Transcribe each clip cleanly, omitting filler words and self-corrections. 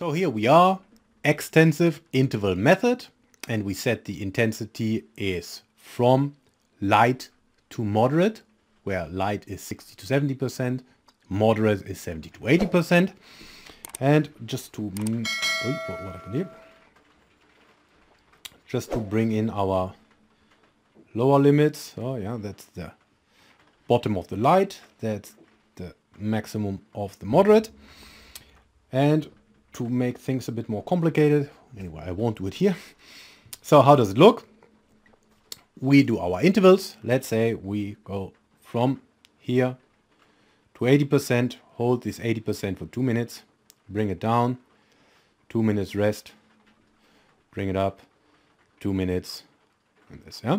So here we are, extensive interval method, and we set the intensity is from light to moderate, where light is 60 to 70%, moderate is 70 to 80%. And just to bring in our lower limits, oh yeah, that's the bottom of the light, that's the maximum of the moderate. And to make things a bit more complicated, anyway, I won't do it here. So how does it look? We do our intervals. Let's say we go from here to 80%, hold this 80% for 2 minutes, bring it down, 2 minutes rest, bring it up, 2 minutes, and this, yeah?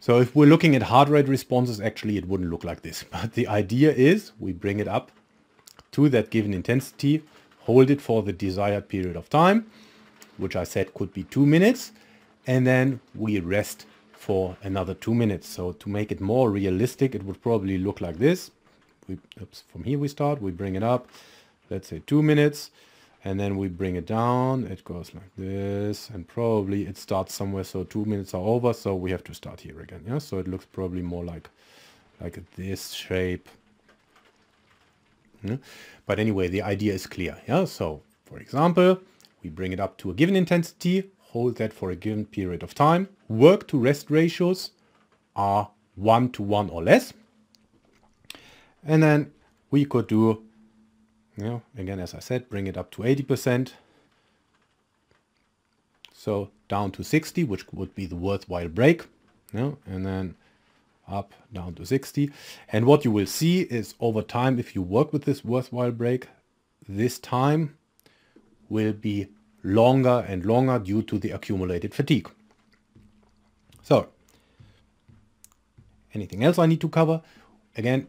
So if we're looking at heart rate responses, actually it wouldn't look like this. But the idea is we bring it up to that given intensity, hold it for the desired period of time, which I said could be 2 minutes, and then we rest for another 2 minutes. So to make it more realistic, it would probably look like this. From here we start, we bring it up, let's say 2 minutes, and then we bring it down. It goes like this, and probably it starts somewhere. So 2 minutes are over, so we have to start here again. Yeah, so it looks probably more like this shape. Yeah. But anyway, the idea is clear. Yeah. So for example, we bring it up to a given intensity, hold that for a given period of time. Work to rest ratios are 1 to 1 or less. And then we could do, you know, again, as I said, bring it up to 80%. So down to 60, which would be the worthwhile break. You know, and then up, down to 60. And what you will see is over time, if you work with this worthwhile break, this time will be longer and longer due to the accumulated fatigue. So anything else I need to cover? Again,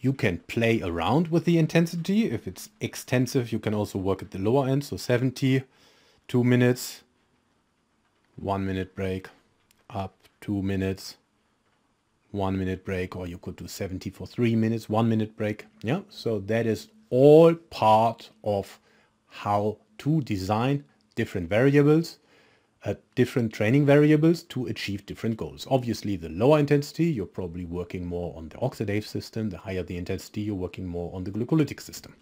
you can play around with the intensity. If it's extensive, you can also work at the lower end. So 70, 2 minutes, 1 minute break, up 2 minutes, 1 minute break, or you could do 70 for 3 minutes, 1 minute break. Yeah, so that is all part of how to design different variables, different training variables to achieve different goals. Obviously, the lower intensity, you're probably working more on the oxidative system. The higher the intensity, you're working more on the glycolytic system.